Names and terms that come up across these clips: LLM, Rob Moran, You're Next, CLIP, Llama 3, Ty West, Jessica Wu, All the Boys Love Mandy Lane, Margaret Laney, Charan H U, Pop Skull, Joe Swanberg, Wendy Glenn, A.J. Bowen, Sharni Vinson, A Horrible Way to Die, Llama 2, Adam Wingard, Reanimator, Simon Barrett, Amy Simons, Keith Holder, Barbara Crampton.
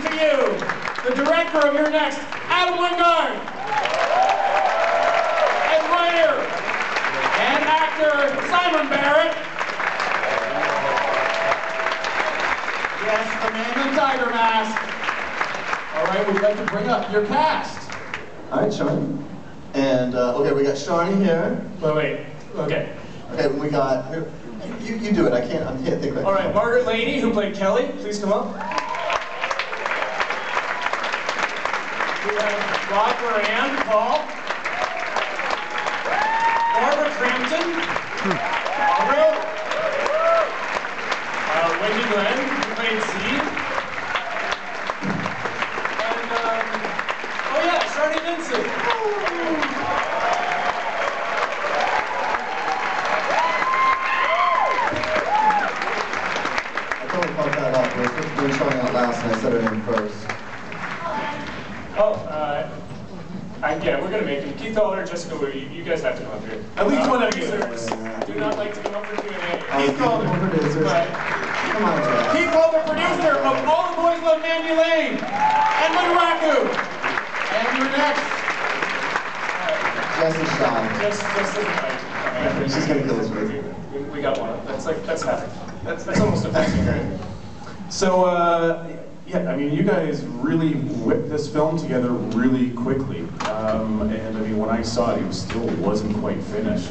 for you, the director of You're Next, Adam Wingard, and writer and actor Simon Barrett. Yes, the man in the tiger mask. All right, we'd like to bring up your cast. All right, Sharni. And, okay, we got Sharni here. Wait, okay. Okay, we got, you do it, I can't think right now. All right, Margaret Laney, who played Kelly, please come up. We have Rob Moran, Paul. Barbara Crampton. Wendy Glenn, who played Steve. And, oh yeah, Sharni Vinson. We were trying out last and I said her name first. Yeah, we're going to make him. Keith Holder, Jessica Wu, you guys have to come up here. At least one of you. Do not like to come up for Q&A. Keith Holder, producer. Come on, Jeff. Keith Holder, producer of All the Boys Love Mandy Lane. And Muraku. And You're Next. Jess is shy. Jess is shy. She's going to kill us with. We got one. That's half. That's almost a passing grade. So, yeah, I mean, you guys really whipped this film together really quickly. And I mean, when I saw it, it still wasn't quite finished.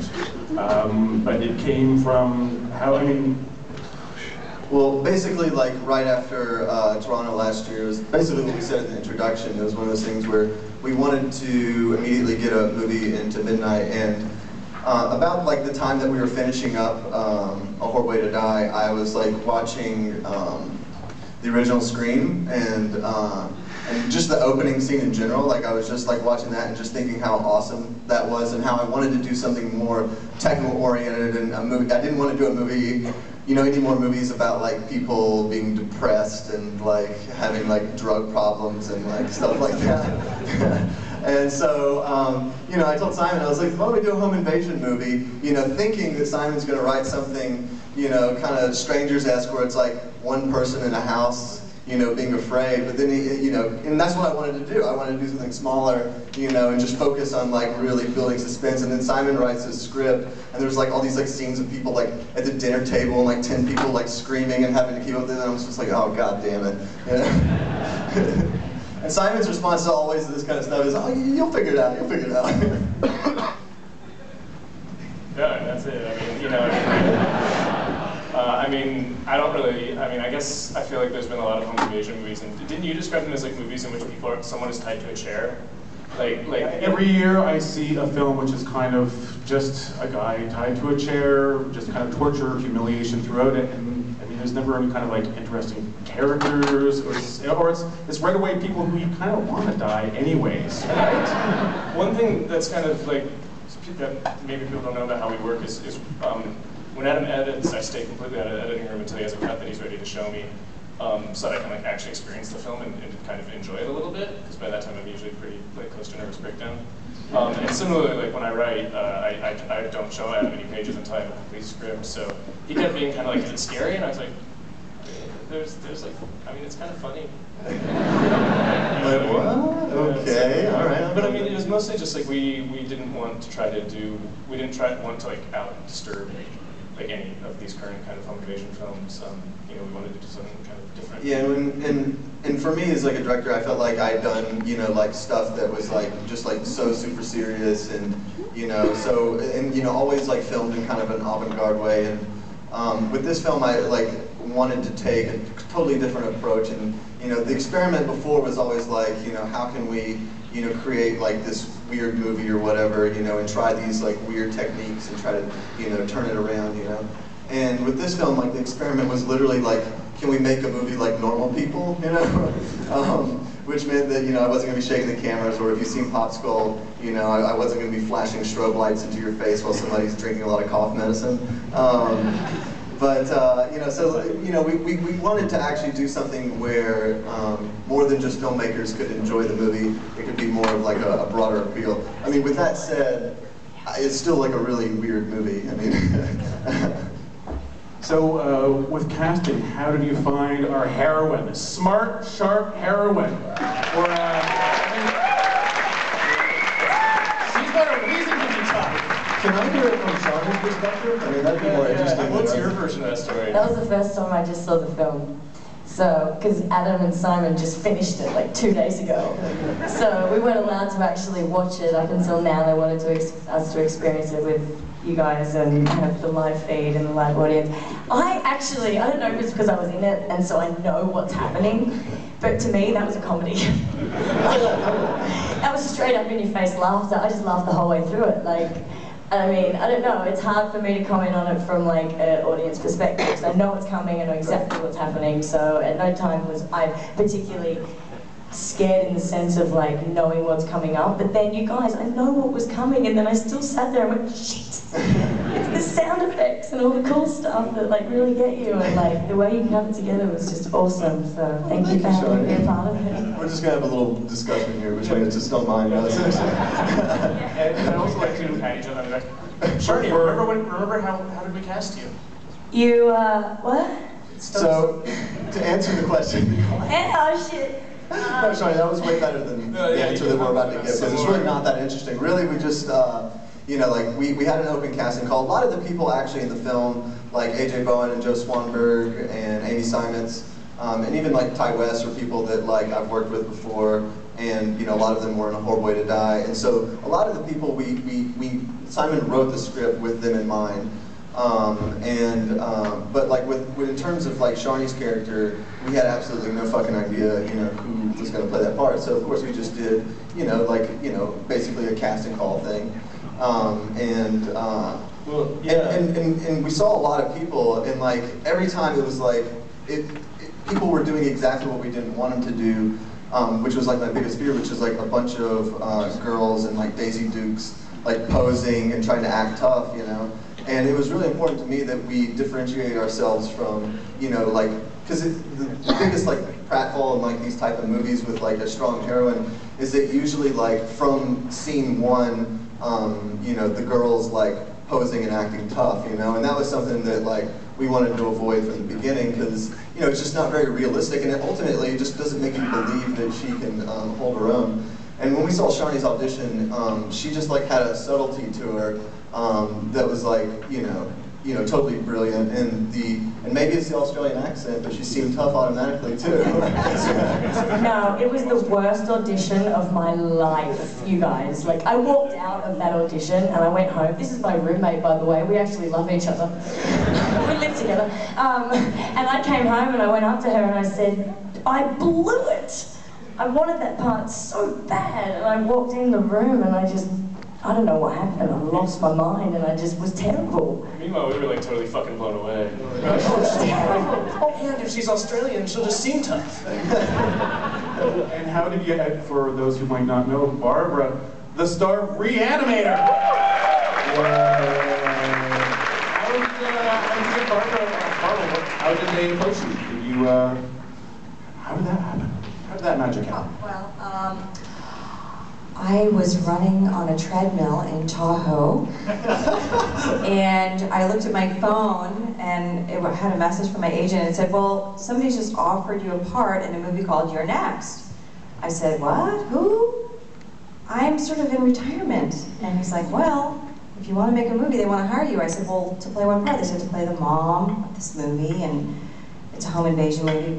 But it came from how, I mean... Well, basically, like, right after Toronto last year, it was basically what we said in the introduction. It was one of those things where we wanted to immediately get a movie into midnight. And about, like, the time that we were finishing up A Horrible Way to Die, I was, like, watching... the original Scream, and just the opening scene in general, like I was just like watching that and just thinking how awesome that was and how I wanted to do something more technical oriented and a movie. I didn't want to do a movie, you know, any more movies about like people being depressed and like having like drug problems and like stuff like that. And so, you know, I told Simon, I was like, why don't we do a home invasion movie? You know, thinking that Simon's going to write something, you know, kind of Strangers-esque where it's like one person in a house, you know, being afraid. But then, you know, and that's what I wanted to do. I wanted to do something smaller, you know, and just focus on like really building suspense. And then Simon writes his script, and there's like all these like scenes of people like at the dinner table and like 10 people like screaming and having to keep up with it. And I was just like, oh, god damn it. You know? And Simon's response to always this kind of stuff is, oh, you'll figure it out, you'll figure it out. Yeah, that's it. I mean, you know, I don't really, I guess I feel like there's been a lot of home invasion movies, and didn't you describe them as like movies in which people are, someone is tied to a chair? Like every year I see a film which is kind of just a guy tied to a chair, just kind of torture, humiliation throughout it, and I mean there's never any kind of like interesting characters, or it's right away people who you kind of want to die anyways, right? One thing that's kind of like, that maybe people don't know about how we work is when Adam edits, I stay completely out of the editing room until he has a cut that he's ready to show me. So that I can like actually experience the film and kind of enjoy it a little bit, because by that time I'm usually pretty like close to nervous breakdown. And similarly, like when I write, I don't show Adam any pages until I have a complete script. So he kept being kind of like, is it scary? And I was like, there's like, I mean, it's kind of funny. Like, what? Okay, all right. But I mean, it was mostly just like we didn't want to try to do, we didn't want to like out disturb like any of these current kind of home invasion films. You know, we wanted to do something kind of different. Yeah, and for me as like a director, I felt like I'd done, you know, like stuff that was like just like so super serious and, you know, so, and you know, always like filmed in kind of an avant-garde way. And with this film, I like wanted to take a totally different approach. And, you know, the experiment before was always like, you know, how can we, you know, create like this weird movie or whatever, you know, and try these like weird techniques and try to, you know, turn it around, you know. And with this film, like the experiment was literally like, can we make a movie like normal people, you know? Which meant that, you know, I wasn't gonna be shaking the cameras, or if you've seen Pop Skull, you know, I wasn't gonna be flashing strobe lights into your face while somebody's drinking a lot of cough medicine. But, you know, so, you know, we wanted to actually do something where more than just filmmakers could enjoy the movie, it could be more of like a broader appeal. I mean, with that said, it's still like a really weird movie, I mean. So with casting, how did you find our heroine? A smart, sharp heroine. Or, she's got a reason to be tough. Can I hear it from Sharni's perspective? I mean, that'd be more interesting. What's your version of that story? That was the first time I just saw the film. So, because Adam and Simon just finished it like 2 days ago. So we weren't allowed to actually watch it up until now. They wanted to us to experience it with you guys and kind of the live feed and the live audience. I don't know if it's because I was in it and so I know what's happening, but to me that was a comedy. That was straight up in your face laughter. I just laughed the whole way through it. Like, I mean, I don't know, it's hard for me to comment on it from like an audience perspective, because I know what's coming, I know exactly what's happening, so at no time was I particularly scared in the sense of like knowing what's coming up, but then you guys, I know what was coming, and then I still sat there and went, shit, it's the sound effects and all the cool stuff that like really get you, and like the way you can have it together was just awesome, so thank you for having me be a part of it. We're just going to have a little discussion here, which way it's just not mine. And I'd also like to pat each other. Sharni, remember how did we cast you? You, what? So, to answer the question. Oh, shit. No, sorry, that was way better than the answer that we're about to give, because it's really not that interesting. Really, we just, you know, like, we had an open casting call. A lot of the people actually in the film, like A.J. Bowen and Joe Swanberg and Amy Simons, and even like Ty West, are people that like I've worked with before, and you know, a lot of them were in A Horrible Way to Die. And so a lot of the people, Simon wrote the script with them in mind. But like in terms of like Sharni's character, we had absolutely no fucking idea, you know, who was going to play that part. So of course we just did, you know, like, you know, basically a casting call thing. And we saw a lot of people, and like every time it was like, people were doing exactly what we didn't want them to do, which was like my biggest fear, which is like a bunch of girls and like Daisy Dukes, like posing and trying to act tough, you know? And it was really important to me that we differentiate ourselves from, you know, like, because the biggest like pratfall in like these type of movies with like a strong heroine is that usually like from scene one, you know, the girl's like posing and acting tough, you know? And that was something that like we wanted to avoid from the beginning, because, you know, it's just not very realistic, and it ultimately just doesn't make you believe that she can hold her own. And when we saw Sharni's audition, she just like had a subtlety to her that was like, you know, totally brilliant. And maybe it's the Australian accent, but she seemed tough automatically too. No, it was the worst audition of my life, you guys. Like, I walked out of that audition and I went home. This is my roommate, by the way. We actually love each other. We live together. And I came home and I went up to her and I said, I blew it. I wanted that part so bad, and I walked in the room and I don't know what happened, I lost my mind and I just was terrible. Meanwhile, we were like totally fucking blown away. Oh, she's terrible. Oh, and if she's Australian, she'll just seem tough. And how did you, for those who might not know, Barbara, the star of Reanimator. How did they approach you? Did you, how did that happen? That magic happen? Well, I was running on a treadmill in Tahoe, and I looked at my phone, and it had a message from my agent, and it said, well, somebody's just offered you a part in a movie called You're Next. I said, what? Who? I'm sort of in retirement. And he's like, well, if you want to make a movie, they want to hire you. I said, well, to play one part. They said to play the mom of this movie, and it's a home invasion movie.